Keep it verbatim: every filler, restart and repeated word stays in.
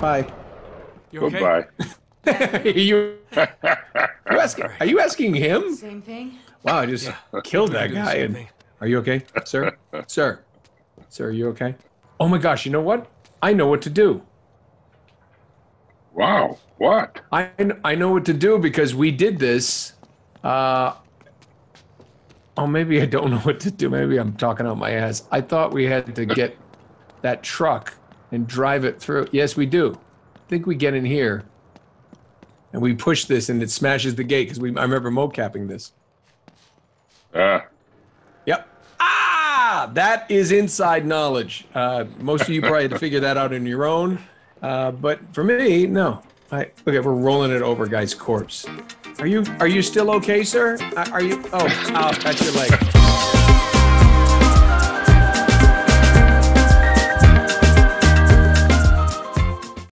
Bye. You okay? Goodbye. Are you, are, you asking, are you asking him? Same thing. Wow, I just yeah. killed that guy. And, are you okay, sir? Sir? Sir, are you okay? Oh my gosh, you know what? I know what to do. Wow, what? I, I know what to do because we did this. Uh, oh, maybe I don't know what to do. Maybe I'm talking out my ass. I thought we had to get that truck and drive it through. Yes, we do. I think we get in here. And we push this, and it smashes the gate because we. I remember mocapping this. Ah. Uh. Yep. Ah, that is inside knowledge. Uh, most of you probably had to figure that out on your own, uh, but for me, no. I okay. We're rolling it over, guy's corpse. Are you? Are you still okay, sir? Are you? Oh, ow, that's your leg.